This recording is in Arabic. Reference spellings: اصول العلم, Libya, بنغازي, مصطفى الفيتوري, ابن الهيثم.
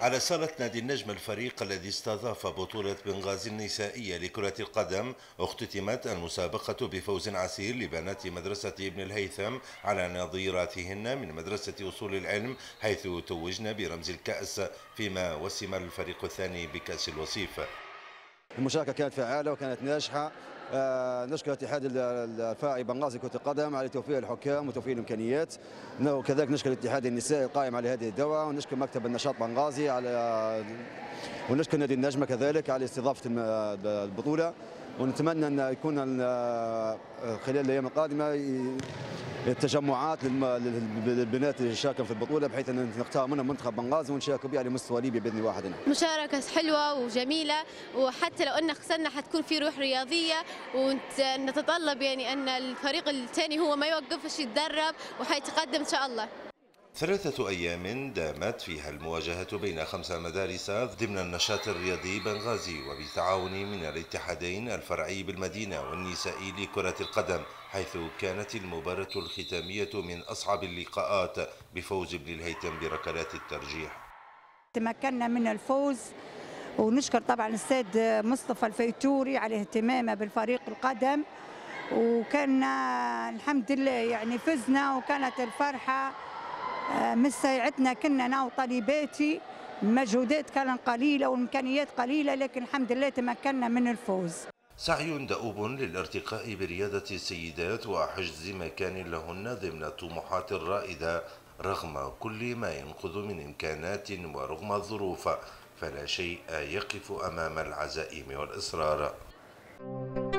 على صالة نادي النجم الفريق الذي استضاف بطولة بنغازي النسائية لكرة القدم اختتمت المسابقة بفوز عسير لبنات مدرسة ابن الهيثم على نظيراتهن من مدرسة اصول العلم، حيث توجن برمز الكأس فيما وسم الفريق الثاني بكأس الوصيف. المشاركة كانت فعالة وكانت ناجحة. نشكر الاتحاد الفاعي بنغازي كرة القدم على توفير الحكام وتوفير الامكانيات، وكذلك نشكر الاتحاد النسائي القائم على هذه الدورة، ونشكر مكتب النشاط بنغازي على، ونشكر نادي النجمة كذلك على استضافة البطولة، ونتمنى ان يكون خلال الايام القادمة التجمعات للبنات اللي شاركوا في البطوله، بحيث ان نختار منهم منتخب بنغازي ونشاركوا به على مستوى ليبيا باذن واحد. مشاركه حلوه وجميله، وحتى لو ان خسرنا حتكون في روح رياضيه، ونتطلب يعني ان الفريق الثاني هو ما يوقفش يتدرب وحيتقدم ان شاء الله. 3 أيام دامت فيها المواجهة بين 5 مدارس ضمن النشاط الرياضي بنغازي، وبتعاون من الاتحادين الفرعي بالمدينة والنسائي لكرة القدم، حيث كانت المباراة الختامية من أصعب اللقاءات بفوز ابن الهيثم بركلات الترجيح. تمكنا من الفوز، ونشكر طبعا السيد مصطفى الفيتوري على اهتمامه بالفريق القدم، وكان الحمد لله يعني فزنا، وكانت الفرحة من ساعتنا كنا انا وطالباتي. المجهودات كانت قليله والامكانيات قليله، لكن الحمد لله تمكنا من الفوز. سعي دؤوب للارتقاء برياضه السيدات وحجز مكان لهن ضمن الطموحات الرائده، رغم كل ما ينقذ من امكانات ورغم الظروف، فلا شيء يقف امام العزائم والاصرار.